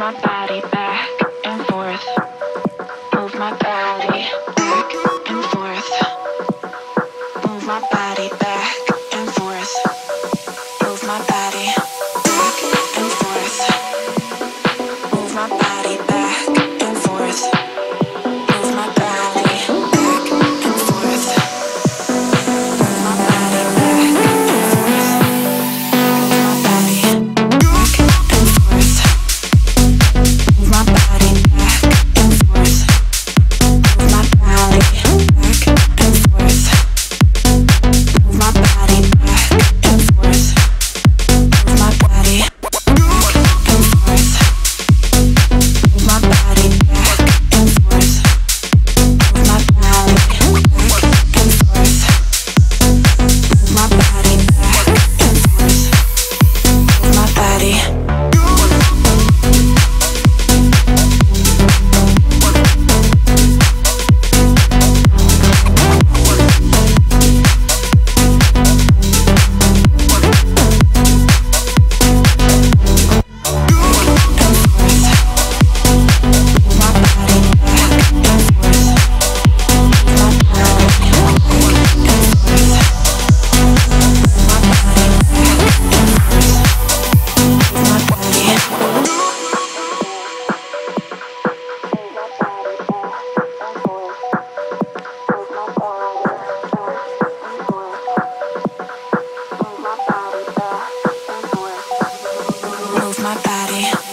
my body back and forth. Move my body back and forth. Move my body back and forth. Move my body back and forth. Move my body back and forth. Move my body back and forth. Move my body back and forth. Move my body back and forth. Move my body back and forth. Move my body back and forth. Move my body back and forth. Move my body back and forth. Move my body back and forth. Move my body back and forth. Move my body back and forth. Move my body. Move my body.